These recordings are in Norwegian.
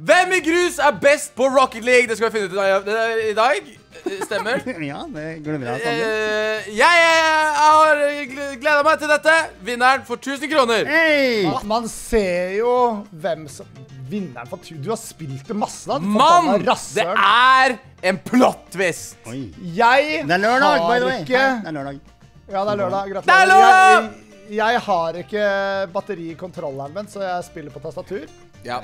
Hvem i grus er best på Rocket League? Det skal vi finne ut i dag. Stemmer? Ja, det glemmer jeg. Jeg har gledet meg til dette. Vinneren for 1000 kroner. Hey! Man ser jo hvem som... Vinneren for 1000... Du har spilt det masse da. Mann, det er en plottvist. Jeg har ikke... Det er lørdag. Ja, det er lørdag. Gratulerer. Det er lørdag! Jeg har ikke batterikontrolleren min, så jeg spiller på tastatur. Ja.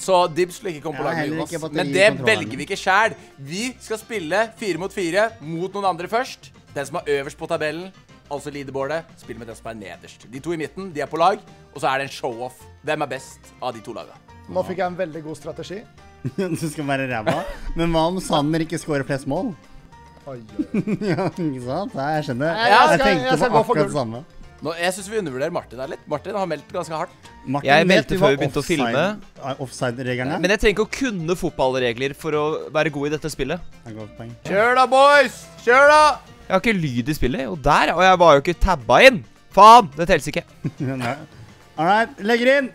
Så Dibs vil ikke komme på lag med oss. Men det velger vi ikke selv. Vi skal spille 4 mot 4 mot noen andre først. Den som er øverst på tabellen, altså leaderboardet, spiller med den som er nederst. De to i midten, de er på lag. Og så er det en show-off. Hvem er best av de to lagene? Nå fikk jeg en veldig god strategi. Du skal være ræva. Men hva om Sander ikke skårer flest mål? Ja, ikke sant? Nei, jeg skjønner. Jeg tenkte på akkurat det samme. Nå, jeg synes vi undervurderer Martin der litt. Martin har meldt ganske hardt. Martin, jeg meldte før vi begynte å filme. Offside-reglene. Men jeg trenger ikke å kunne fotballregler for å være god i dette spillet. Kjør da, boys! Kjør da! Jeg har ikke lyd i spillet. Og der, og jeg var jo ikke tabba inn. Faen, det tels ikke. Alright, legger inn.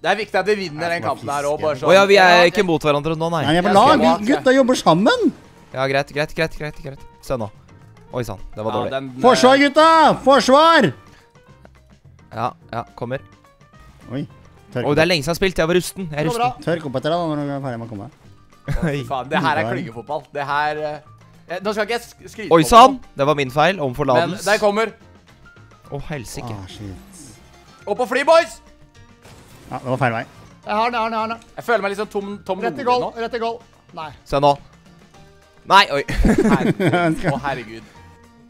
Det er viktig at vi vinner den kampen her også. Åja, vi er ikke mot hverandre nå, nei. Nei, jeg er på lag. Gutta jobber sammen. Ja, greit, greit, greit, greit. Se nå. Oi sann, det var dårlig. Forsvar, gutta! Forsvar! Ja, ja, kommer. Oi, tørk. Åh, det er lenge siden jeg har spilt, jeg var rusten. Jeg er rusten. Tørk opp etter deg da, når du er ferdig med å komme. Åh, faen, det her er klyggefotball. Det her... Nå skal ikke jeg skryte på. Oi sann, det var min feil, om forladens. Men, der kommer. Åh, helsike. Åh, shit. Opp og fly, boys! Ja, det var feil vei. Jeg har den, jeg har den. Jeg føler meg litt sånn tom rolig nå. Rett i gold, nei. Se nå. Nei, oi. Åh, herregud.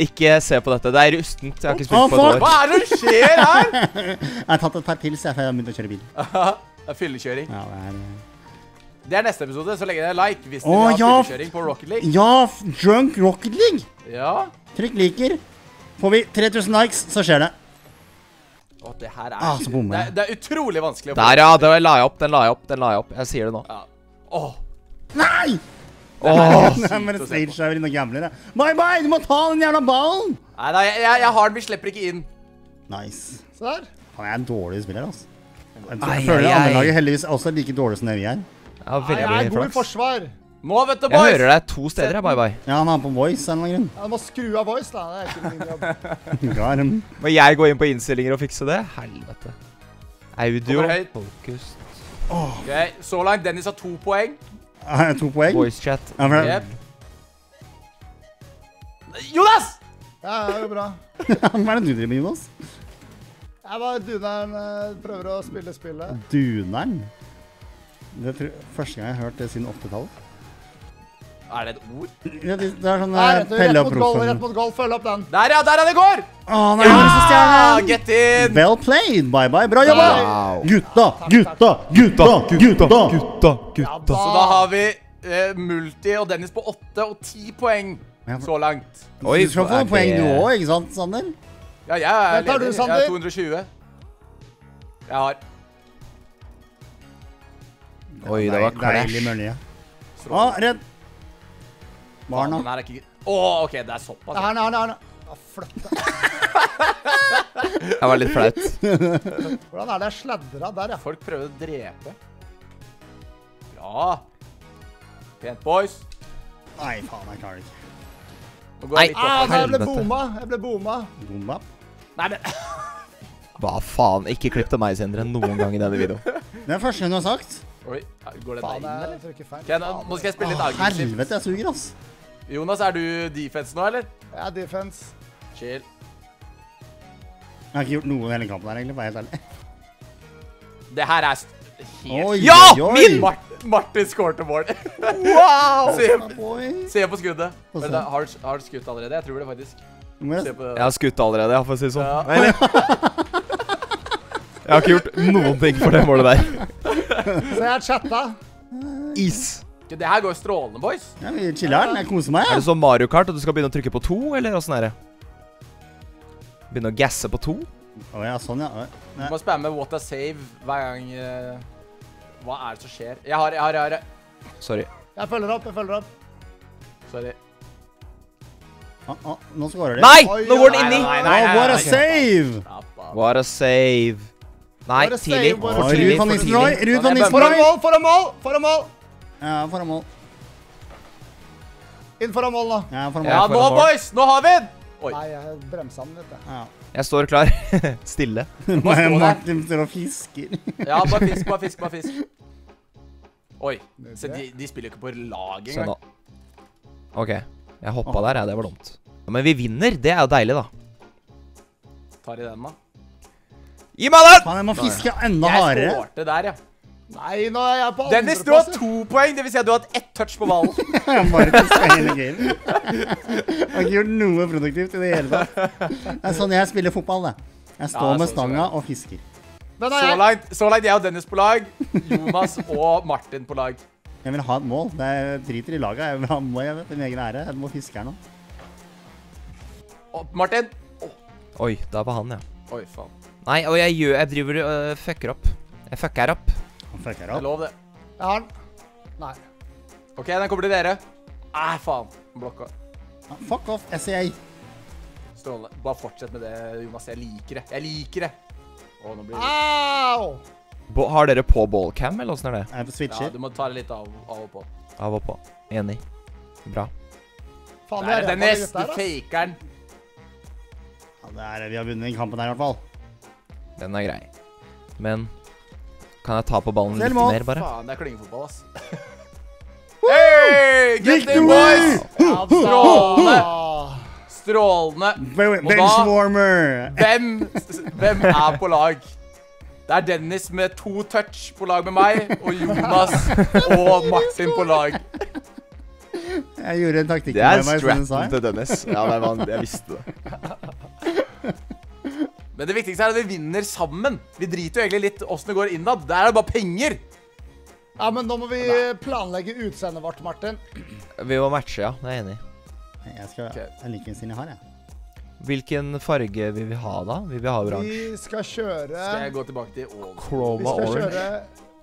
Ikke se på dette, det er rustent, jeg har ikke spilt på et år. Hva er det som skjer her? Jeg har tatt et par pils, jeg har begynt å kjøre bil. Det er fyllekjøring. Ja, det er... Det er neste episode, så legger jeg like hvis dere har fyllekjøring på Rocket League. Ja, drunk Rocket League! Ja. Trykk liker. Får vi 3000 likes, så skjer det. Åh, det her er... Ah, så bommer jeg. Det er utrolig vanskelig å få. Der, ja, den la jeg opp, den la jeg opp. Jeg sier det nå. Ja. Åh. Nei! Åh, men det stage er vel noe gamlere. Baibai, du må ta den jævla ballen. Nei, nei, jeg har den, vi slipper ikke inn. Nice. Se der. Han er en dårlig spiller, altså. Jeg føler det andre laget heldigvis også like dårlig som det vi er. Jeg er god i forsvar. Nå, vet du, boys. Jeg hører deg to steder, Baibai. Ja, han har på voice, er det noen grunn. Ja, du må skru av voice, da. Det er ikke min jobb. Garm. Må jeg gå inn på innstillinger og fikse det? Helvete. Audio. Fokus. Ok, så langt. Dennis har 2 poeng. 2 poeng. Voice chat. Yep. Jonas! Ja, det går bra. Hva er det du driver med, Jonas? Jeg bare duneren prøver å spille spillet. Duneren? Det er første gang jeg har hørt det siden 80-tallet. Er det et ord? Ja, det er sånn pelleoppropper. Rett mot golf, følg opp den. Der, ja, der er det går! Åh, nei, ja! Get in! Well played, bye-bye, bra jobba! Gutta, gutta, gutta, gutta, gutta, gutta. Så da har vi Multi og Dennis på 8 og 10 poeng så langt. Oi, du skal få poeng du også, ikke sant, Sander? Ja, jeg er leder. Jeg har 220. Jeg har. Oi, det var crash. Å, redd. Barna. Åh, ok, det er såpass. Nei. Fløtte. Jeg var litt flaut. Hvordan er det jeg sladret der, ja? Folk prøver å drepe. Bra. Pent, boys. Nei, faen, jeg klarer ikke. Nei, jeg ble bomma. Bomma? Nei, men... Hva faen, ikke klipp til meg, Sindre, noen gang i denne videoen. Det er første gang du har sagt. Oi, går det deg inn, eller? Nå skal jeg spille litt aggressivt. Åh, helvete, jeg suger, ass. Jonas, er du defense nå, eller? Jeg er defense. Chill. Jeg har ikke gjort noe i hele kampen her, egentlig, bare helt ærlig. Det her er helt... Ja, min! Martin skårte mål. Wow! Se på skuddet. Har du skutt allerede? Jeg tror det, faktisk. Jeg har skutt allerede, jeg får si det sånn. Jeg har ikke gjort noen ting for det målet der. Så jeg har chatta. Is. Det her går strålende, boys. Ja, vi chiller den, jeg koser meg. Er det sånn Mario Kart at du skal begynne å trykke på 2, eller hvordan er det? Begynne å gasse på 2? Åja, sånn, ja. Du må spamme what a save hver gang. Hva er det som skjer? Jeg har. Sorry. Jeg følger opp. Sorry. Nå skårer de. Nei, nå går den inni. What a save. What a save. Nei, tidlig. Ruud van Nistelrooy. Ruud van Nistelrooy. Foran mål, foran mål, foran mål. Ja, foran mål. Inn foran mål da. Ja, foran mål. Ja, nå boys, nå har vi den. Nei, jeg bremser den, vet du. Ja. Jeg står klar. Stille. Martin står og fisker. Ja, bare fisk, bare fisk, bare fisk. Oi, se, de spiller ikke på lag engang. Ok, jeg hoppet der, ja, det var dumt. Men vi vinner, det er jo deilig da. Tar i den da. Gi meg den! Man må fiske enda hardere. Jeg svarte der, ja. Nei, nå er jeg på andre plass. Dennis, du har 2 poeng, det vil si at du har hatt 1 touch på ballen. Jeg bare fisker hele game. Jeg har ikke gjort noe produktivt i det hele tatt. Det er sånn jeg spiller fotball, det. Jeg står med stanga og fisker. Så langt jeg og Dennis på lag, Jonas og Martin på lag. Jeg vil ha et mål, det er driter i laget, jeg vil ha mål, jeg vet, min egen ære, jeg må fiske her nå. Martin! Oi, da var han, ja. Oi, faen. Nei, og jeg driver og fucker opp. Jeg fucker opp. Han fucker opp. Jeg lov det. Jeg har den. Nei. Ok, den kommer til dere. Nei, faen. Blokka. Fuck off, SA. Strålende. Bare fortsett med det, Jonas, jeg liker det. Jeg liker det. Åh, nå blir det... Au! Har dere på ballcam, eller hvordan er det? Jeg er på switcher. Ja, du må ta det litt av og på. Av og på. Enig. Bra. Faen, det er den neste fakeren. Ja, det er det. Vi har vunnet i kampen her, i hvert fall. Den er grei. Men... Kan jeg ta på ballen litt mer, bare? Faen, det er klingefotball, ass. Hey! Get in, boys! Ja, strålende! Strålende. Benchwarmer. Hvem er på lag? Det er Dennis med 2 touch på lag med meg, og Jonas og Martin på lag. Jeg gjorde en taktikk med meg, som du sa. Det er strappen til Dennis. Ja, jeg visste det. Men det viktigste er at vi vinner sammen. Vi driter jo egentlig litt hvordan det går innad. Der er det bare penger. Ja, men nå må vi planlegge utseendet vårt, Martin. Vi må matche, ja. Det er jeg enig i. Jeg liker den siden jeg har, jeg. Hvilken farge vil vi ha, da? Vil vi ha oransje? Vi skal kjøre... Skal jeg gå tilbake til Overwatch? Vi skal kjøre...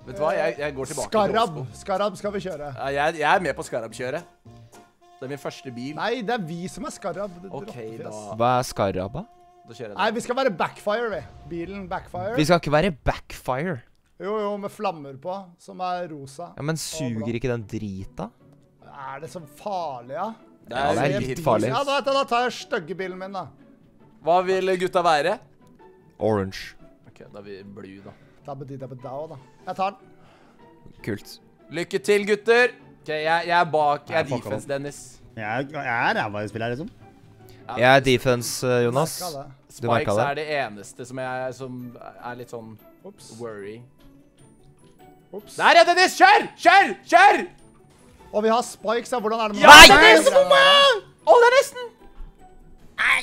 Vet du hva? Jeg går tilbake til Overwatch. Scarab skal vi kjøre. Jeg er med på Scarab-kjøret. Det er min første bil. Nei, det er vi som er Scarab. Ok, da... Hva er Scarab, da? Da kjører jeg det. Nei, vi skal være Backfire, vi. Bilen Backfire. Vi skal ikke være Backfire? Jo, jo, med flammer på, som er rosa. Ja, men suger ikke den drita? Er det så farlig, ja? Ja, det er litt farlig. Ja, da tar jeg støggebilen min, da. Hva vil gutta være? Orange. Ok, da blir vi blue, da. Da. Jeg tar den. Kult. Lykke til, gutter! Ok, jeg er bak. Jeg er defense, Dennis. Jeg er ræva i spillet her, liksom. Jeg er defense, Jonas. Du merket det. Spikes er det eneste som er litt sånn... Worry. Der, ja, Dennis! Kjør! Kjør! Kjør! Og vi har Spike, så hvordan er det med... Nei, det er nesten på meg! Å, det er nesten! Nei!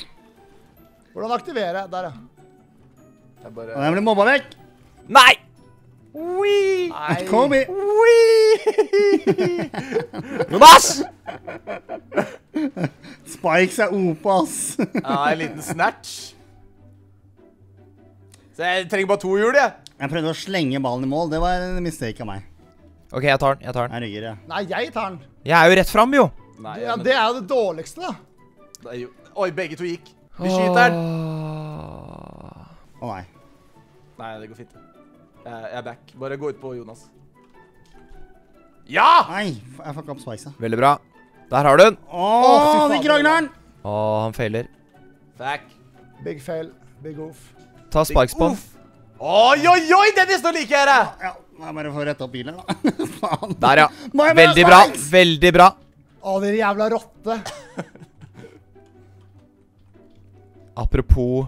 Hvordan aktiverer jeg? Der, ja. Den blir mobba vekk! Nei! Wee! Nei! Komi! Wee! Jonas! Spike er opa, ass. Ja, en liten snatch. Så jeg trenger bare 2 hjul, jeg. Jeg prøvde å slenge ballen i mål, det var en mistake av meg. Ok, jeg tar den, jeg tar den. Jeg rygger, ja. Nei, jeg tar den. Jeg er jo rett frem, jo. Nei, ja, men... Det er jo det dårligste, da. Det er jo... Oi, begge to gikk. Vi skyter den. Å, nei. Nei, det går fint. Jeg er back. Bare gå ut på Jonas. Ja! Nei, jeg fucka opp Spice. Veldig bra. Der har du den. Åh, det krangler den. Åh, han feiler. Fuck. Big fail. Big oof. Ta Spikes på den. Oi, oi, oi, Dennis, nå liker jeg det. Ja. Nei, bare få rett opp bilen, da. Faen. Der, ja. Veldig bra, veldig bra. Å, dere jævla rotte. Apropos...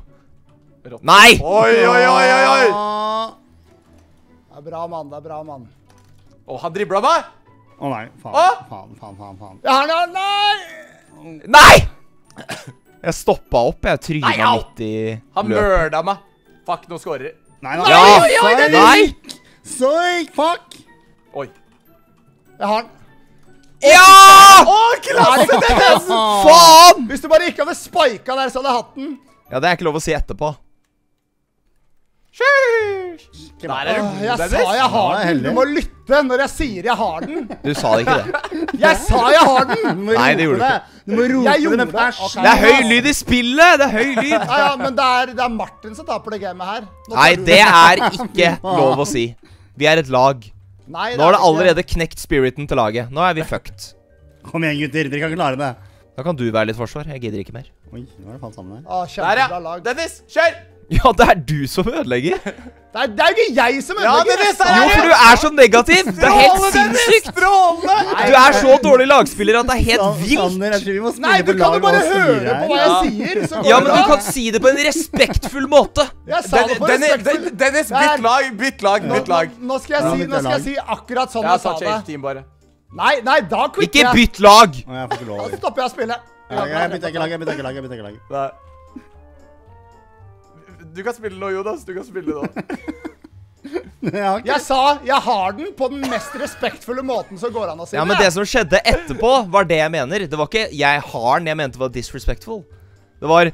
Rotte. Nei! Oi, oi, oi, oi, oi! Det er bra, mann, det er bra, mann. Å, han dribler meg! Å, nei, faen, faen, faen, faen, faen. Ja, nei! Nei! Jeg stoppet opp, jeg trynet midt i løpet. Han mørda meg. Fuck, nå skårer. Nei, nei, nei, nei, nei! Søk, fuck! Oi. Jeg har den. Ja! Å, klasse, Dennis! Faen! Hvis du bare ikke hadde spiket der, så hadde jeg hatt den. Ja, det er ikke lov å si etterpå. Sheesh! Der er du god, Dennis. Jeg sa jeg har den. Du må lytte når jeg sier jeg har den. Du sa det ikke det. Jeg sa jeg har den. Nei, det gjorde du ikke. Du må rope det. Det er høy lyd i spillet. Det er høy lyd. Ja, ja, men det er Martin som taper det gamet her. Nei, det er ikke lov å si. Vi er et lag. Nei, nå har det allerede knekt spiriten til laget. Nå er vi fucked. Kom igjen, gutter. Dere kan klare det. Da kan du være litt forsvar. Jeg gidder ikke mer. Oi, nå er det faen sammen her. Kjempebra lag. Dennis, kjør! Ja, det er du som ødelegger. Det er jo ikke jeg som ødelegger. Ja, Dennis, jo, for du er så negativ. Det er helt sinnssykt. Du er så dårlig lagspiller at det er helt vilt. Nei, du kan jo bare høre på hva jeg sier. Ja, men du kan si det på en respektfull måte. Jeg sa det på respektfull. Dennis, bytt lag. Nå skal jeg si akkurat sånn jeg sa det. Nei, da quitter jeg. Ikke bytt lag. Da stopper jeg å spille. Jeg bytter ikke lag, Nei. Du kan spille nå, Jonas. Du kan spille nå. Jeg sa jeg har den på den mest respektfulle måten som går an å si det. Ja, men det som skjedde etterpå var det jeg mener. Det var ikke jeg har den jeg mente var disrespectful. Det var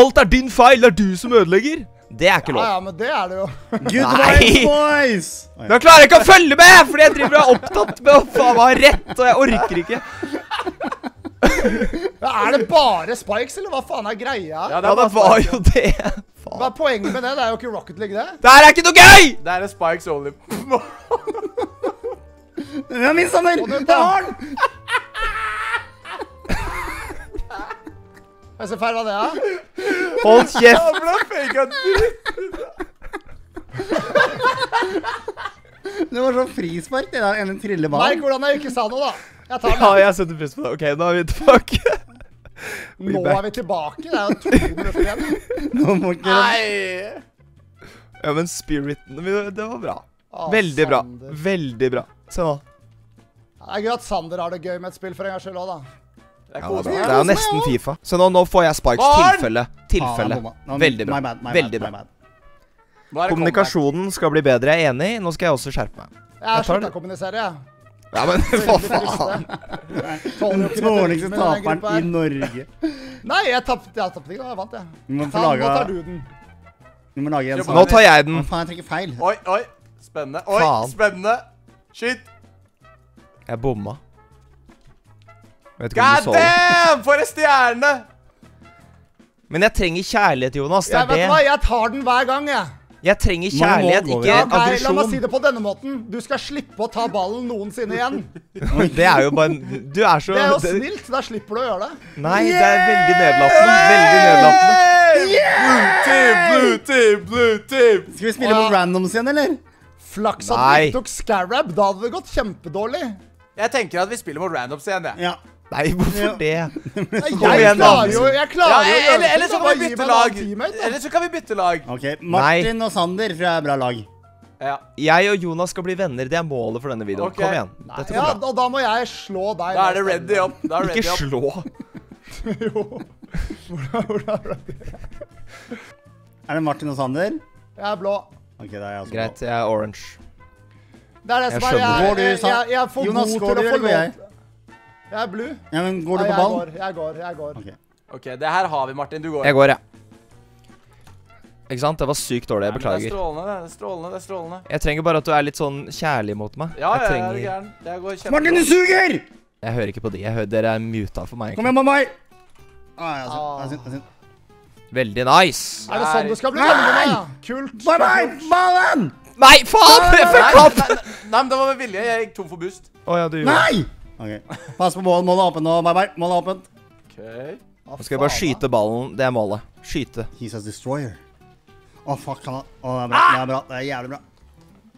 alt er din feil, det er du som ødelegger. Det er ikke lov. Ja, men det er det jo. Good vibes, boys! Du klarer ikke å følge med, fordi jeg driver og er opptatt med å faen ha rett, og jeg orker ikke. Er det bare Spikes, eller hva faen er greia? Ja, det var jo det. Hva er poenget med det? Det er jo ikke Rocket League, det. Det her er ikke noe gøy! Det her er Spikes only. Det er min sommer! Det har den! Jeg ser feil hva det er. Hold kjeft! Han ble faket dritt! Det var sånn frispark, det der, en trilleball. Merk hvordan jeg ikke sa noe, da. Jeg tar den. Ja, jeg setter pris på det. Ok, nå er vi tilbake. Nå er vi tilbake, det er jo 200 igjen. Nå må ikke... Nei! Ja, men spiriten, det var bra. Veldig bra, veldig bra. Se nå. Det er gøy at Sander har det gøy med et spill for en gang selv også, da. Det er jo nesten FIFA. Så nå får jeg Spikes tilfelle. Veldig bra, veldig bra. Kommunikasjonen skal bli bedre, jeg er enig. Nå skal jeg også skjerpe meg. Jeg har sluttet å kommunisere, jeg. Ja, men hva faen? Den tårligste taperen i Norge. Nei, jeg tappte ikke da, jeg vant, jeg. Nå tar du den. Nå tar jeg den. Faen, jeg trekker feil. Oi, spennende. Shit. Jeg bomma. God damn, for en stjerne! Men jeg trenger kjærlighet, Jonas. Jeg vet hva, jeg tar den hver gang, jeg. Jeg trenger kjærlighet, ikke aggresjon. La meg si det på denne måten. Du skal slippe å ta ballen noensinne igjen. Det er jo bare... Det er jo snilt, da slipper du å gjøre det. Nei, det er veldig nedlattende. Blue team! Skal vi spille mot randoms igjen, eller? Flaks at vi tok Scarab, da hadde det gått kjempedårlig. Jeg tenker at vi spiller mot randoms igjen, jeg. Nei, hvorfor det? Jeg klarer jo Eller så kan vi bytte lag. Ok, Martin og Sander fra bra lag. Jeg og Jonas skal bli venner, det er målet for denne videoen. Kom igjen. Ja, og da må jeg slå deg. Da er det ready up. Ikke slå. Jo. Er det Martin og Sander? Jeg er blå. Greit, jeg er orange. Det er det som er. Jeg er for god til å få lov. Jeg er blu. Ja, men går du på ball? Jeg går. Ok, det her har vi, Martin. Du går. Jeg går, ja. Ikke sant? Det var sykt dårlig, jeg beklager. Det er strålende. Jeg trenger bare at du er litt sånn kjærlig mot meg. Ja, jeg er gæren. Martin, du suger! Jeg hører ikke på de. Dere er muta for meg. Kom igjen, mamma! Jeg er sint. Veldig nice. Er det sånn du skal bli? Nei! Kult. Baibai! Ballen! Nei, faen! Jeg fikk kapp! Nei, men det var med vilje. Jeg gikk tom for boost. Nei! Ok, pass på målet, målet er åpent nå, baibai, målet er åpent. Ok. Nå skal jeg bare skyte ballen, det er målet. Skyte. He's a destroyer. Åh, fuck, han har... Åh, det er bra, det er jævlig bra.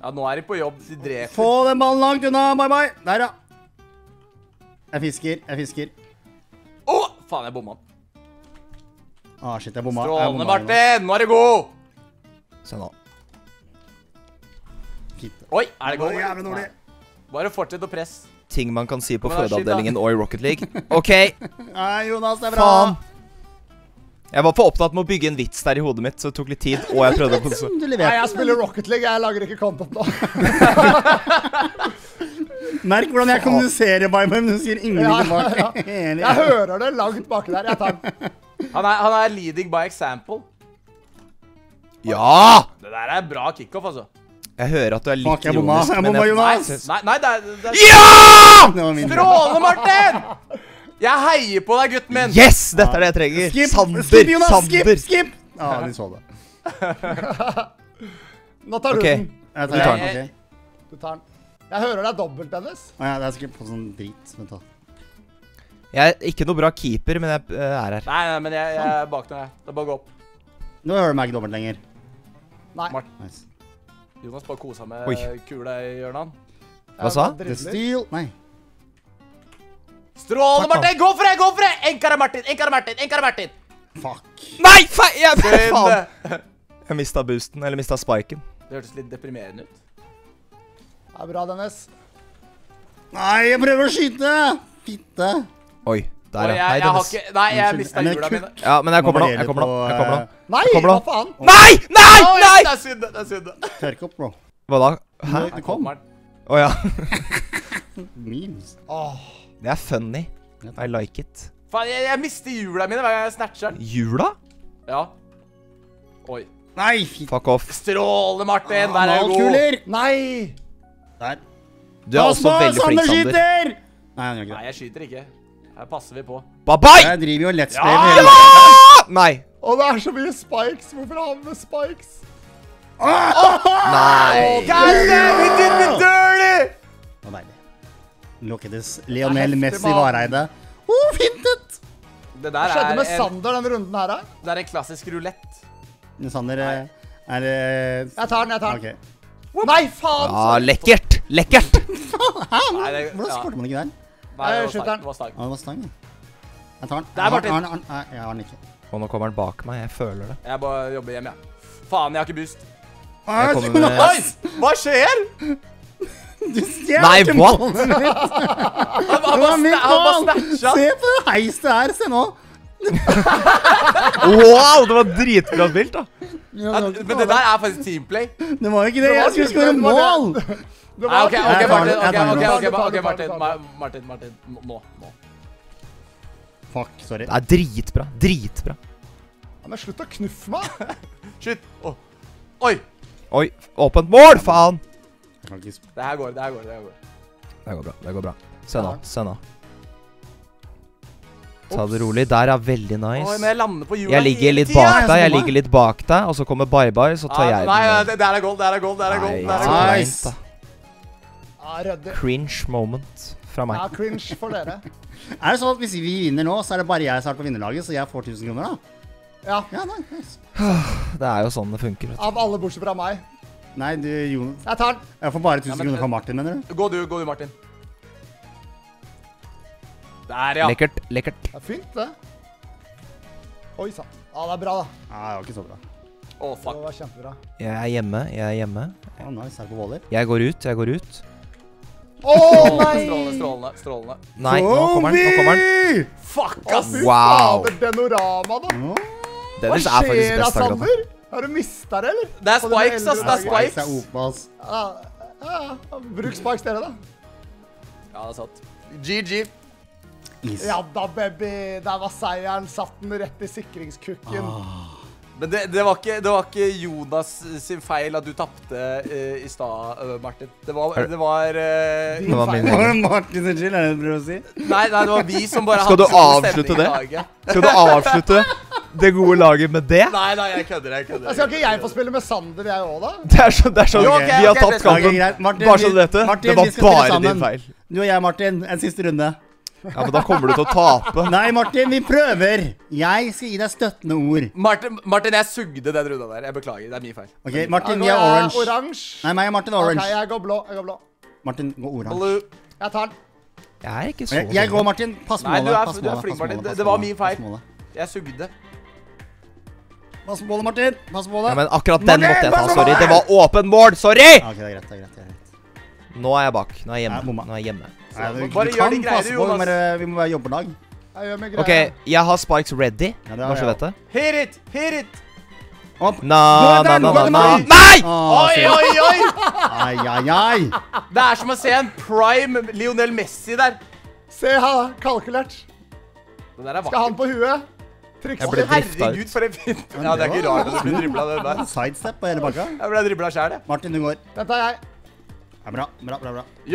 Ja, nå er de på jobb, de dreper. Få den ballen langt unna, baibai. Der, ja. Jeg fisker. Åh, faen, jeg bomma. Åh, shit, jeg bomma. Strålende, Martin, nå er det god! Se nå. Oi, er det god? Det er jævlig dårlig. Bare fortsett å presse. Ting man kan si på fødeavdelingen og i Rocket League. Ok. Nei, Jonas, det er bra. Faen. Jeg var for opptatt med å bygge en vits der i hodet mitt, så det tok litt tid, og jeg prøvde på det. Nei, jeg spiller Rocket League, jeg lager ikke content nå. Merk hvordan jeg kommuniserer by meg, men du sier ingen bak. Jeg hører det langt bak der, jeg tar den. Han er leading by example. Ja! Det der er bra kickoff, altså. Jeg hører at du er litt ironisk, men jeg... Nei, det er... Ja! Strålende, Martin! Jeg heier på deg, gutten min. Yes, dette er det jeg trenger. Skip, Jonas, skip! Ja, de så det. Nå tar du den. Du tar den. Jeg hører det er dobbelt, Dennis. Nei, det er sikkert på sånn drit, vent da. Jeg er ikke noe bra keeper, men jeg er her. Nei, men jeg er bak deg. Det er bare å gå opp. Nå hører du meg ikke dobbelt lenger. Nei. Nice. Jonas bare koset med kula i hjørnet. Hva sa? The Steel. Nei. Strålende, Martin! Gå for det! Gå for det! Enkare, Martin! Enkare, Martin! Enkare, Martin! Fuck. Nei, faen! Jeg mistet boosten, eller mistet spiken. Det hørtes litt deprimerende ut. Det er bra, Dennis. Nei, jeg prøver å skyte! Fitte. Oi, der ja. Hei, Dennis. Nei, jeg mistet jula mine. Ja, men jeg kommer nå, jeg kommer nå. Nei, hva faen? Nei! Det er synd, Tørk opp, bro. Hva da? Hæ? Det kom. Åja. Memes. Det er funny. I like it. Faen, jeg mister jula mine hver gang jeg snatcher den. Jula? Ja. Oi. Nei, fitt. Fuck off. Stråle, Martin, der er god. Nei. Der. Du er også veldig flink, Sander. Nei, jeg skyter ikke. Her passer vi på. Baibai! Jeg driver jo let's play med hele. Nei! Åh, det er så mye spikes. Hvorfor har vi med spikes? Nei! Goddamn, we did me dirty! Åh, deilig. Look at this. Lionel Messi vareide. Åh, fintet! Det der skjedde med Sander denne runden her, da? Det er en klassisk roulette. Sander er... Jeg tar den. Nei, faen! Ja, lekkert! Lekkert! Hvordan skårte man ikke der? Nei, det var stang. Jeg tar den. Der, Martin. Jeg har den ikke. Og nå kommer den bak meg, jeg føler det. Jeg bare jobber hjemme, jeg. Faen, jeg har ikke boost. Oi, hva skjer? Du stjeler ikke målet mitt. Han bare snatcha. Se på det heiset her, se nå. Wow, det var dritbra spilt da. Men det der er faktisk teamplay. Det var ikke det, jeg skulle skåre mål. Ok, Martin. Nå. Fuck, sorry. Det er dritbra. Men slutt å knuffe meg. Shit. Oi, åpent mål, faen. Det her går bra. Se nå. Ta det rolig, der er veldig nice. Jeg ligger litt bak deg, og så kommer bye-bye, så tar jeg den. Nei, der er gold. Nice. Cringe moment fra meg. Ja, cringe for dere. Er det sånn at hvis vi vinner nå, så er det bare jeg som er på vinnerlaget, så jeg får 1000 kroner da? Ja, nice. Det er jo sånn det funker. Av alle bortsett fra meg. Nei, du, Jon. Jeg tar den. Jeg får bare 1000 kroner fra Martin, mener du? Gå du, Martin. Der, ja. Lekkert. Det er fint, det. Oi, sant. Ja, det er bra, da. Nei, det var ikke så bra. Åh, fuck. Det var kjempebra. Jeg er hjemme. Åh, nice, jeg er på voller. Jeg går ut. Åh, nei! Strålende. Nei, nå kommer den. Fuck, ass! Wow! Det er Denorama, da. Dennis er faktisk best av det. Har du mistet det, eller? Det er spikes, ass. Bruk spikes dere, da. Ja, det er sant. GG. Ja da, baby. Der var seieren. Satt den rett i sikringskukken. Men det var ikke Jonas sin feil at du tappte i stad, Martin. Det var min feil. Martin sin skyld, er det du prøver å si? Nei, det var vi som bare hadde stemning i laget. Skal du avslutte det gode laget med det? Nei, jeg kødder. Skal ikke jeg få spille med Sander, jeg også da? Det er sånn, vi har tatt kampen. Bare sånn du vet det. Det var bare din feil. Du og jeg, Martin, en siste runde. Ja, men da kommer du til å tape. Nei, Martin, vi prøver. Jeg skal gi deg støttende ord. Martin, jeg sugde den runden der. Jeg beklager, det er min feil. Ok, Martin, jeg er orange. Nei, meg og Martin er orange. Ok, jeg går blå, Martin, gå orange. Jeg tar den. Jeg er ikke så... Jeg går, Martin. Pass målet. Nei, du er flink, Martin. Det var min feil. Jeg sugde. Pass målet, Martin. Pass målet. Ja, men akkurat den måtte jeg ta, sorry. Det var åpen mål, sorry! Ok, det er greit, Nå er jeg bak. Nå er jeg hjemme. Bare gjør de greiene, Jonas. Vi må være jobberdag. Ok, jeg har spikes ready. Hva skal dette? Hit it! Nei! Oi! Ai. Det er som å se en prime Lionel Messi der. Se her, kalkulert. Skal han på huet? Herregud, for en fint. Ja, det er ikke rart at du blir driblet den der. Sidestep på hele bakka. Jeg ble driblet selv, jeg. Martin, du går. Den tar jeg. Ja, bra.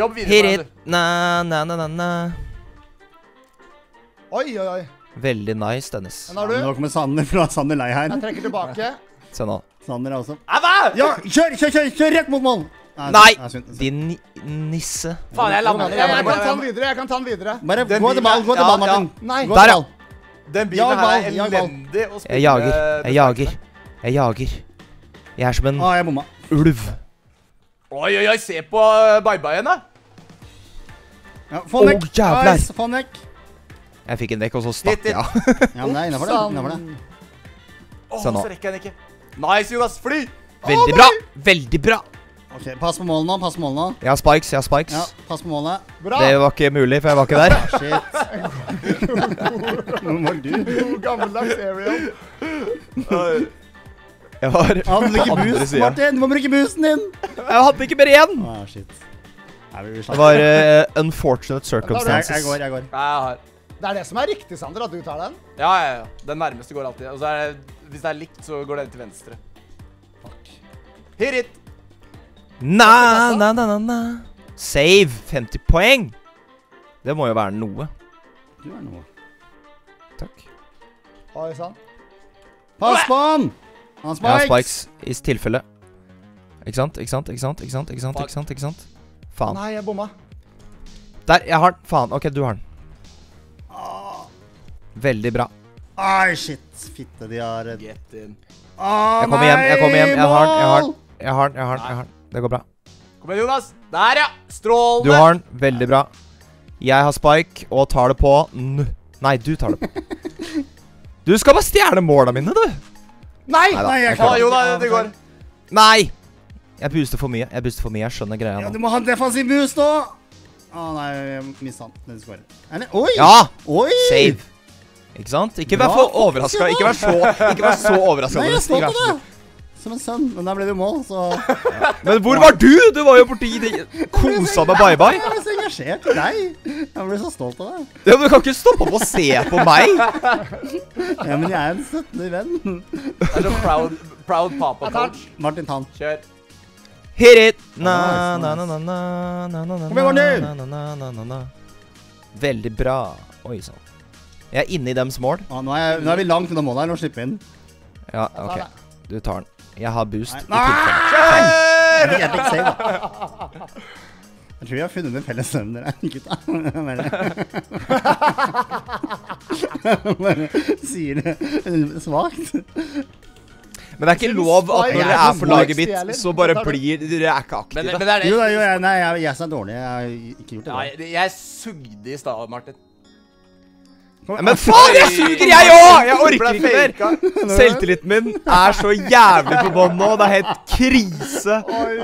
Jobb videre. Hit it. Na. Oi. Veldig nice, Dennis. Den har du. Nå kommer Sander fra Sander Leiheim. Jeg trekker tilbake. Se nå. Sander er også. Hva? Ja, kjør rett mot mål. Nei, din nisse. Faen, jeg lander. Jeg kan ta den videre. Bare gå til ball, Martin. Nei. Der, ja. Den bilen her er elendig å spille. Jeg jager. Jeg er som en ulv. Oi, se på baibaien da. Få en vekk. Få en vekk. Jeg fikk en vekk, og så stakk jeg. Ja, men det er innenfor det. Åh, så rekker jeg den ikke. Nice, Jonas, fly. Veldig bra. Ok, pass på målene. Jeg har spikes. Ja, pass på målene. Bra! Det var ikke mulig, for jeg var ikke der. Shit. Hvor var du? God gammeldags aerial. Jeg var på andre siden. Martin, du må bruke boosten din. Jeg hadde ikke mer igjen. Åh, shit. Det var unfortunate circumstances. Jeg går. Det er det som er riktig, Sander, at du tar den. Ja. Den nærmeste går alltid. Og så er det, hvis det er likt, så går den til venstre. Fuck. Hit it! Nei. Save 50 poeng. Det må jo være noe. Du er noe. Takk. Oi, sann. Pass på han! Han spikes. Ja, spikes i tilfelle. Ikke sant? Faen. Nei, jeg bomma. Der, jeg har den. Faen, ok, du har den. Veldig bra. Ai, shit. Fitte, de har... Get in. Jeg kommer hjem. Jeg har den. Det går bra. Kom igjen, Jonas. Der, ja. Strålende. Du har den. Veldig bra. Jeg har spike og tar det på. Nei, du tar det på. Du skal bare stjerne målene mine, du. Nei, jeg kan. Jonas, det går. Nei. Jeg booster for mye. Jeg skjønner greia nå. Ja, du må ha en defensiv boost nå. Nei, jeg mistet den. Oi. Ja. Save. Ikke sant? Ikke vær for overrasket. Ikke vær så overrasket. Nei, jeg står på det. Som en sønn, men der ble det mål, så... Ja. Men hvor var du? Du var jo borti kosa med baibai. Jeg ble så engasjert i deg. Jeg ble så stolt av deg. Ja, men du kan ikke stoppe opp og se på meg. Ja, men jeg er en søttende venn. Det er så proud papa-coach. Martin, ta han. Kjør. Hit it. Kom igjen, Martin. Veldig bra. Oi, sånn. Jeg er inne i dems mål. Nå er vi langt unna målet her, nå slipper vi inn. Ja, ok. Du tar den. Jeg har boost. Nei! Jeg fikk save, da. Jeg tror vi har funnet en felles søvn dere, gutta. Bare sier det svagt. Men det er ikke lov at når det er for laget mitt, så bare blir dere ikke aktive. Nei, jeg er dårlig. Jeg har ikke gjort det. Nei, jeg sugde i stad, Martin. Men faen, jeg suger, jeg også! Jeg orker ikke mer! Selvtilliten min er så jævlig på bånd nå, det er helt krise. Oi.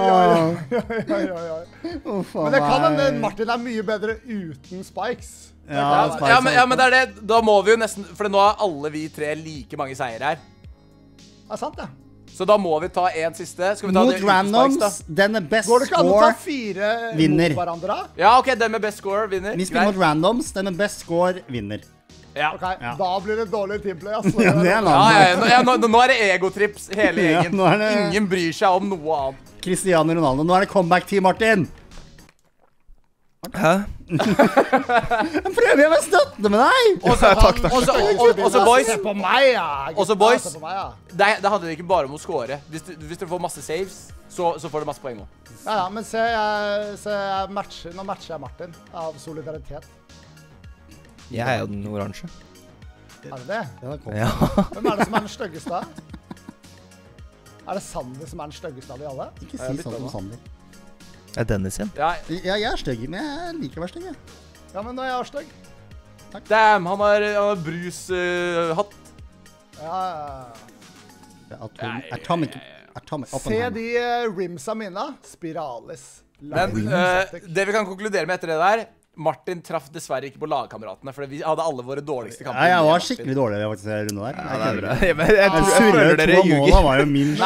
Men det kan hende Martin er mye bedre uten spikes. Ja, men det er det. Da må vi jo nesten, for nå har alle vi tre like mange seier her. Det er sant, ja. Så da må vi ta en siste. Mot randoms, den med best score vinner. Går det ikke an å ta fire mot hverandre? Ja, ok, den med best score vinner. Vi spiller mot randoms, den med best score vinner. Ja. Ok, da blir det dårlig teamplay, altså. Nå er det egotrips, hele gjengen. Ingen bryr seg om noe annet. Cristiano Ronaldo, nå er det comeback-team, Martin. Hæ? Jeg prøver å være støttende med deg. Også boys, det handler ikke bare om å score. Hvis dere får masse saves, så får du masse poeng nå. Ja, men se, nå matcher jeg Martin av solidaritet. Jeg er jo den oransje. Er det det? Ja. Hvem er det som er den støggeste? Er det Sander som er den støggeste av de alle? Ikke si sånn som Sander. Er Dennis igjen? Ja, jeg er støgg, men jeg liker å være støgg, jeg. Ja, men da er jeg støgg. Takk. Damn, han har brushatt. Se de rimsa mine. Spiralis. Men det vi kan konkludere med etter det der... Martin traff dessverre ikke på lagkameratene, for vi hadde alle våre dårligste kamper. Ja, jeg var skikkelig dårlig ved faktisk den runden der. Jeg føler dere ljuger. Målet var jo min.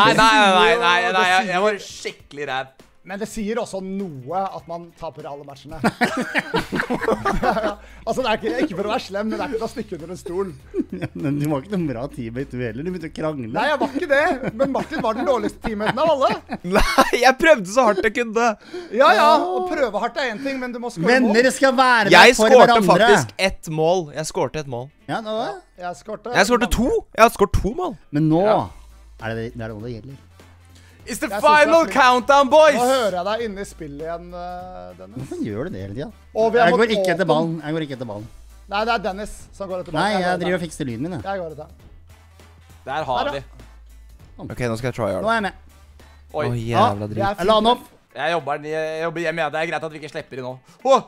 Nei, jeg var skikkelig ræv. Men det sier også noe at man taper alle matchene. Altså, det er ikke for å være slem, men det er ikke for å stikke under en stol. Ja, men du var ikke noen bra teammate du heller, du begynte å krangle. Nei, jeg var ikke det, men Martin var den dårligste teammaten av alle. Nei, jeg prøvde så hardt jeg kunne. Ja, ja, å prøve hardt er en ting, men du må score mål. Men dere skal være med for hverandre. Jeg skorte faktisk ett mål. Jeg skorte ett mål. Ja, nå var det. Jeg skorte to. Jeg har skort to mål. Men nå er det noe det gjelder. It's the final countdown, boys! Nå hører jeg deg inne i spillet igjen, Dennis. Hvorfor gjør du det hele tiden? Jeg går ikke etter ballen. Nei, det er Dennis som går etter ballen. Nei, jeg driver og fikser lyden min, jeg. Jeg går etter. Der har vi. Ok, nå skal jeg try hard. Nå er jeg med. Oi, jævla dritt. Jeg la den opp. Jeg jobber hjemme, ja. Det er greit at vi ikke slipper i nå. Åh!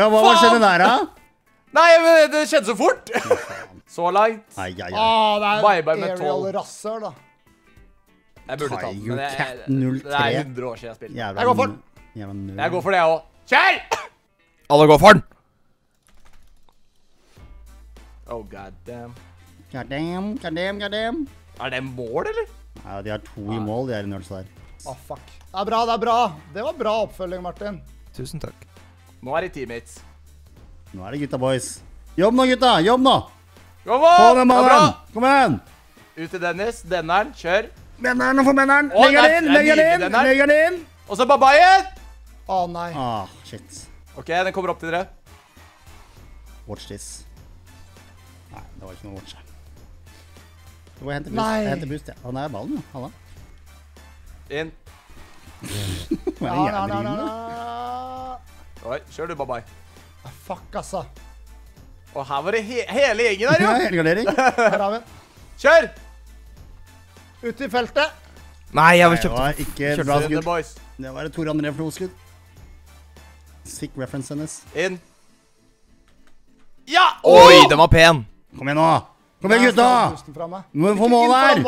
Ja, hva skjedde der, da? Nei, det skjedde så fort. Så langt. Åh, det er en aerial rasser, da. Jeg burde ta den, men det er 100 år siden jeg spiller. Jeg går for den! Jeg går for det, jeg også. Kjell! Alle går for den! Oh, goddamn. Goddamn. Er det mål, eller? Ja, de har to i mål, de er i nølse der. Åh, fuck. Det er bra, Det var bra oppfølging, Martin. Tusen takk. Nå er de teammates. Nå er det gutta, boys. Jobb nå, gutta! Kom an! Kom an! Ut til Dennis, denneren, kjør. Menneren, nå får menneren! Legger den inn! Og så baibaien! Åh, nei. Åh, shit. Ok, den kommer opp til dere. Watch this. Nei, det var ikke noe watch. Gå og hente boost. Jeg henter boost, ja. Han er i ballen, ja. Inn. Hva er det jævlig inne? Oi, kjør du, baibai. Fuck, altså. Og her var det hele gjengen der, jo. Ja, hele gardering. Her har vi den. Kjør! Ute i feltet. Nei, jeg har kjøpt bra skudd. Det var et Tor André Flo-skudd. Sick reference hennes. Inn. Ja! Oi, den var pen. Kom igjen nå. Kom igjen, gutta. Nå må vi få mål her.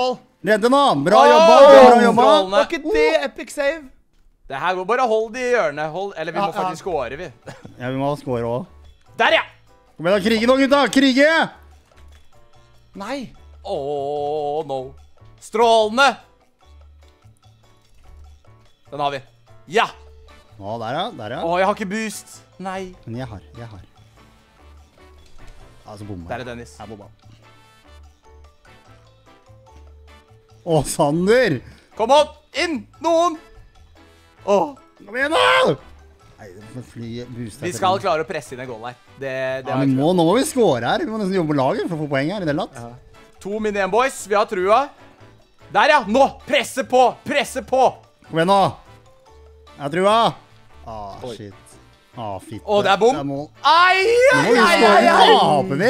Redde nå. Bra jobba. Var ikke det epic save? Det her går bare hold i hjørnet. Eller vi må faktisk score, vi. Ja, vi må score også. Der, ja. Kom igjen da, krige nå, gutta. Krige. Nei. Åh, no. Strålende! Den har vi. Ja! Å, der ja, Åh, jeg har ikke boost. Nei. Men jeg har. Altså, bomba. Der er Dennis. Jeg bomba. Åh, Sander! Kom opp! Inn! Noen! Åh! Kom igjen da! Nei, det må fly boost. Vi skal klare å presse inn en goal her. Ja, men nå må vi score her. Vi må nesten jobbe på laget for å få poeng her i det latt. Ja. 2-1, boys. Vi har trua. Der ja, nå! Presse på! Kom igjen nå! Jeg tror jeg! Åh, shit. Åh, fitte. Åh, det er bom! Ai! Taper vi?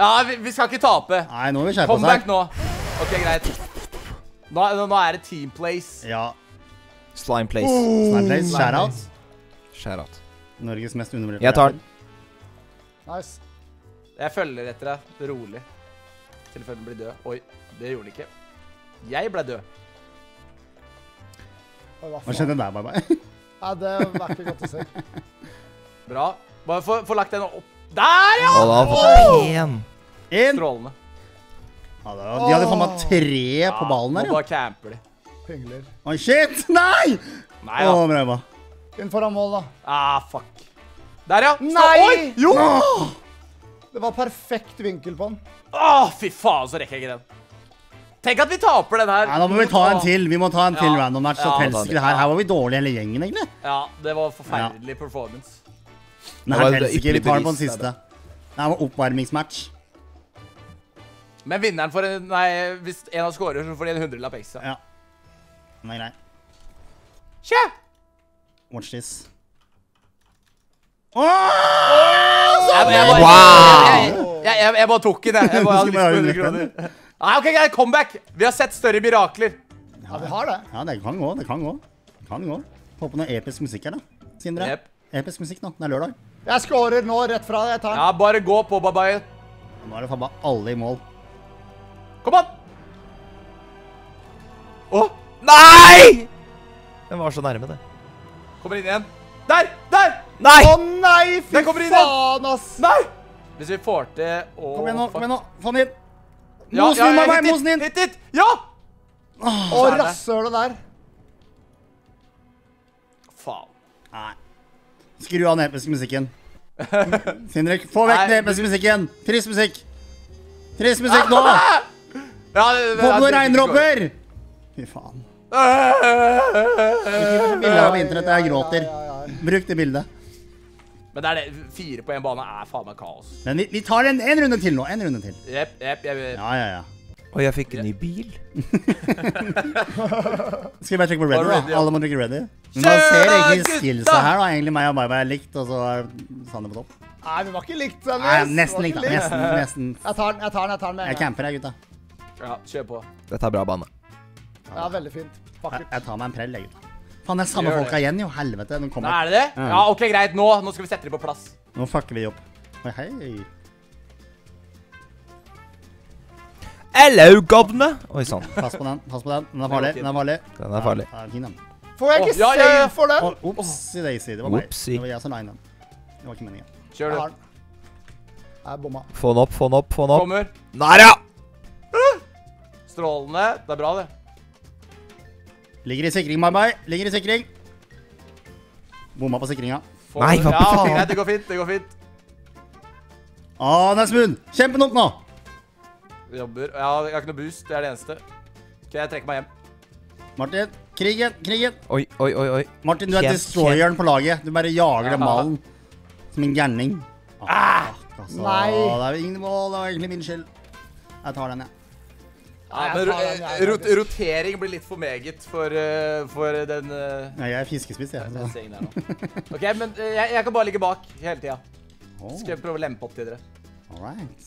Ja, vi skal ikke tape. Nei, nå må vi skjerpe oss her. Comeback nå. Ok, greit. Nå er det team place. Ja. Slime place. Shoutout. Norges mest undervurderte. Jeg tar den. Nice. Jeg følger etter deg. Rolig. Tilfellet blir død. Oi, det gjorde det ikke. Jeg ble død. Hva skjedde der, baibai? Nei, det var ikke godt å se. Bra. Bare få lagt den opp. Der, ja! Strålende. De hadde faen meg 3 på ballen her, jo. Nå bare camper de. Pingler. Åh, shit! Nei! Nei, ja. Åh, brøyba. Inn foran mål, da. Ah, fuck. Der, ja. Nei! Jo! Det var perfekt vinkel på den. Åh, fy faen, så rekker jeg ikke den. Tenk at vi taper den her. Nei, da må vi ta en til. Vi må ta en til random match. Her var vi dårlige hele gjengen, egentlig. Ja, det var forferdelig performance. Nei, helsker. Vi tar den på den siste. Det var oppvarmingsmatch. Men vinneren får en... Nei, hvis en av scorer, så får de en 100-lapp ekstra. Ja. Nei, grei. Kjø! Watch this. Wow! Jeg bare tok den, jeg. Jeg bare hadde lyst på 100 kroner. Nei, ok, comeback! Vi har sett større mirakler. Ja, vi har det. Ja, det kan gå, Få på noe episk musikk her da, Sindre. Episk musikk nå, det er lørdag. Jeg scorer nå, rett fra det jeg tar. Ja, bare gå på, baibai. Nå er det faen bare alle i mål. Kom an! Åh, nei! Den var så nærme det. Kommer inn igjen. Der, Nei! Åh, nei, fy faen, ass! Nei! Hvis vi får til å... Kom igjen nå, få den inn. Mosen inn, baibai, mosen inn! Hit, hit! Ja! Åh, rassølet der. Faen. Nei. Skru av den episke musikken. Sindre, få vekk den episke musikken. Trist musikk. Trist musikk nå. Få på regndropper. Fy faen. Ikke bilder av internett, jeg gråter. Bruk det bildet. Men det er det, 4 på en bane er faen meg kaos. Men vi tar en runde til nå, en runde til. Jep, ja. Og jeg fikk en ny bil. Skal vi bare trykke på ready da? Alle må trykke ready. Men man ser egentlig skillsa her da, egentlig meg og baibai er likt, og så er Sander på topp. Nei, vi var ikke likt, Sander. Nei, nesten likt da, nesten. Jeg tar den. Jeg camper her, gutta. Ja, kjør på. Dette er bra bane. Ja, veldig fint. Jeg tar meg en prell, gutta. Faen, det er samme folka igjen, jo helvete. Nei, er det det? Ja, ok, greit. Nå skal vi sette dem på plass. Nå fucker vi opp. Oi, hei. Hello, gobne! Oi, sånn. Pass på den. Den er farlig. Ja, den er fin, den. Får jeg ikke se for den? Opsi, Daisy. Det var meg. Det var jeg som la inn den. Det var ikke meningen. Kjør du. Jeg er bomma. Få den opp. Kommer. Der, ja! Strålende. Det er bra, det. Ligger i sikring, baibai. Bomma på sikringa. Nei, hva faen? Ja, det går fint. Åh, den er smooth. Kjemp den opp nå. Jobber. Ja, jeg har ikke noe boost. Det er det eneste. Ok, jeg trekker meg hjem. Martin, krigen. Oi. Martin, du er destroyeren på laget. Du bare jager den malen. Som en gjerning. Altså, nei. Det er ingen mål. Det var egentlig min skyld. Jeg tar den, jeg. Men rotering blir litt for meget for den... Nei, jeg er fiskespist, jeg. Ok, men jeg kan bare ligge bak hele tiden. Skal jeg prøve å lempe opp til dere. Alright.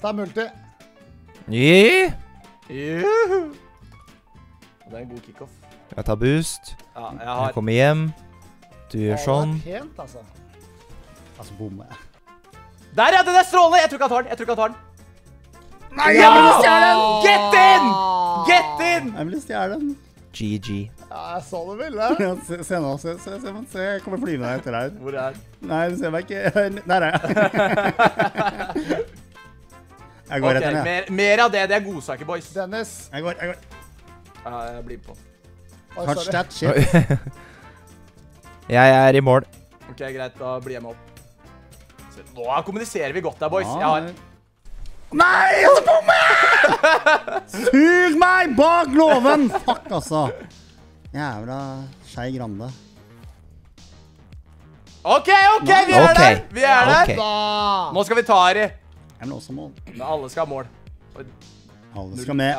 Ta multi. Det er en god kickoff. Jeg tar boost. Jeg kommer hjem. Du gjør sånn. Det er pent, altså. Bommer jeg. Der, ja, den er strålende! Jeg tror ikke jeg tar den. Nei, jeg ble stjernen! Get in! Jeg ble stjernen. GG. Ja, jeg sa det vel, da. Se nå, se. Jeg kommer flyvende deg etter deg. Hvor er det? Nei, du ser meg ikke. Der er jeg. Jeg går etter den, ja. Mer av det, det er godsaker, boys. Dennis. Jeg går. Ja, jeg blir på. Touch that shit. Jeg er i mål. Ok, greit, da blir jeg med opp. Nå kommuniserer vi godt der, boys. Jeg har... Nei, altså på meg! Sug meg bak låven! Fuck, altså. Jævla skjei grande. Ok, vi er der. Nå skal vi ta her i. Jeg vil også mål. Alle skal ha mål. Alle skal med.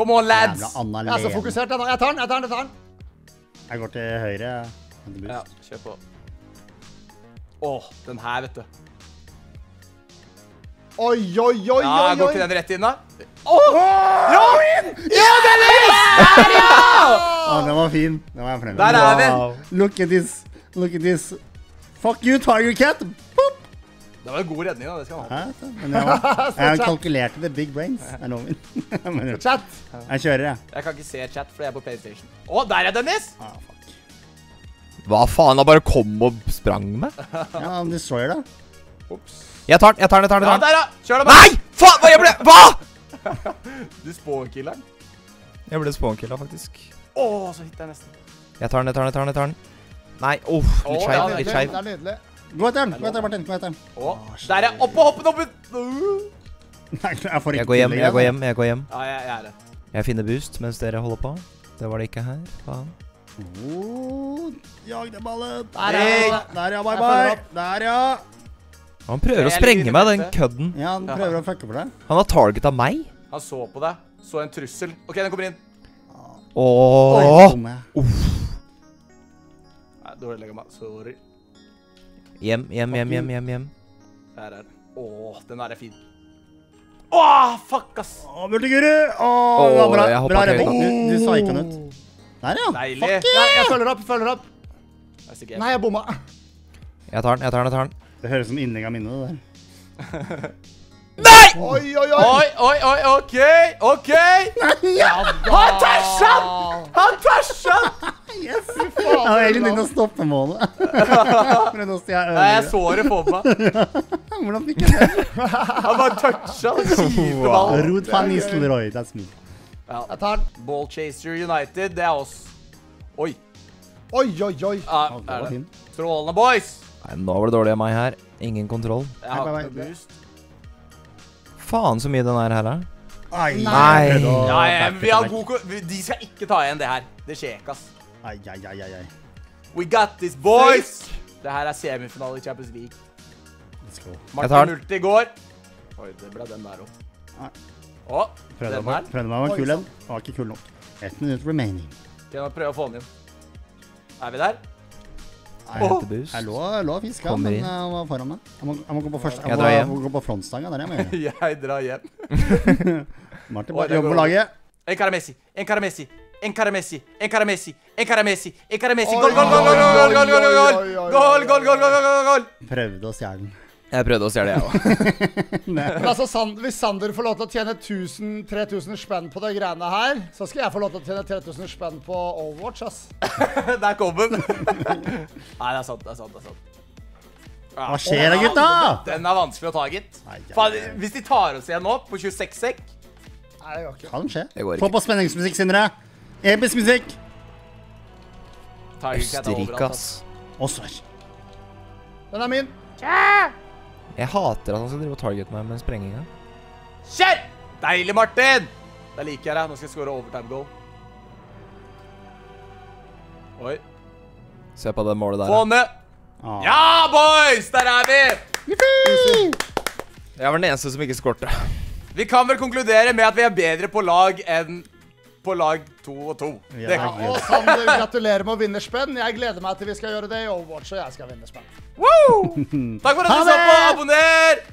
Come on, lads! Jeg er så fokusert. Jeg tar den. Jeg går til høyre. Ja, kjør på. Åh, den her, vet du. Oi. Ja, går ikke den rett inn da? Dra inn! Ja, Dennis! Der, ja! Den var fin. Den var jeg fremme. Der er vi. Look at this. Fuck you, Tiger Cat. Boop! Det var en god redning da, det skal man ha. Men jeg kalkulerte det big brains. Jeg lover. Chat. Jeg kjører, jeg. Jeg kan ikke se chat, for jeg er på Playstation. Der er Dennis! Fuck. Hva faen, han bare kom og sprang med? Ja, han destroyer da. Ups. Jeg tar den. Ja, der, ja. Kjør den bare. Nei! Faen, hva? Du spånkiller. Jeg ble spånkiller, faktisk. Så hittet jeg nesten. Jeg tar den. Nei, litt skjev. Det er nydelig. Gå etter den, Martin. Der, ja. Oppe. Nei, jeg går hjem. Ja, jeg er det. Jeg finner boost mens dere holder på. Det var det ikke her, faen. Jag den ballen. Der, ja, baibai. Han prøver å sprenge meg, den kødden. Ja, han prøver å fucke på deg. Han har targetet meg. Han så på deg. Så en trussel. Ok, den kommer inn. Nei, dårlig legger meg. Sorry. Hjem. Der er den. Den er fin. Fuck, ass. Multiguru. Bra redning. Du sa ikke han ut. Der, ja. Deilig. Jeg følger opp. Nei, jeg bomma. Jeg tar den. Det høres som innlegg av minnet, det der. Nei! Oi, ok. Han tørsjen! Yes, fy faen. Jeg var egentlig inn og stoppet målet. Nei, jeg så det på meg. Hvordan fikk jeg det? Han bare tørsjen, kjipe ball. Ruud van Nistelrooy, that's me. Jeg tar Ball Chaser United, det er oss. Oi. Oi, oi, oi. Ja, det var fint. Strålende, boys. Nei, nå var det dårlig av meg her. Ingen kontroll. Jeg har ikke noe boost. Faen så mye den her er. Ai, nei. Nei, vi har god kontroll. De skal ikke ta igjen det her. Det skjer ikke, ass. Ai, ai, ai, ai. We got this, boys. Det her er semifinale i Champions League. Let's go. Martin Multi går. Oi, det ble den der også. Nei. Åh, den her. Frønne var kul den. Den var ikke kul nok. 1 minutt remaining. Kan jeg prøve å få den inn? Er vi der? Jeg lå fiska, men han var foran meg. Jeg må gå på første. Jeg må gå på frontstangen, det er det jeg må gjøre. Jeg drar hjem. Martin, bare jobb på laget. En karamessi, en karamessi, en karamessi, en karamessi, en karamessi, en karamessi. Goal, goal, goal, goal, goal, goal, goal, goal, goal, goal, goal, goal. Prøvde å stjele den. Jeg prøvde å stjele det, jeg også. Hvis Sander får lov til å tjene 3000 spenn på de greiene her, så skal jeg få lov til å tjene 3000 spenn på Overwatch, ass. Der kom den. Nei, det er sant, det er sant, det er sant. Hva skjer da, gutta? Den er vanskelig å ta, gitt. Hvis de tar oss igjen nå, på 26 sek. Nei, det går ikke. Kan skje. Få på spenningsmusikk, Sindre. Episk musikk. Østerrike, ass. Åsvær. Den er min. Kjæ! Jeg hater at han skal drive og target meg med sprengingen. Kjør! Deilig, Martin! Der liker jeg deg. Nå skal jeg score overtime goal. Oi. Se på det målet der. Få ned! Ja, boys! Der er vi! Yippie! Jeg var den eneste som ikke skorte. Vi kan vel konkludere med at vi er bedre på lag enn på lag 2 og 2. Ja, og Sander, gratulerer med å vinne spenn. Jeg gleder meg til vi skal gjøre det i Overwatch, og jeg skal vinne spenn. Takk for at du så på! Abonner!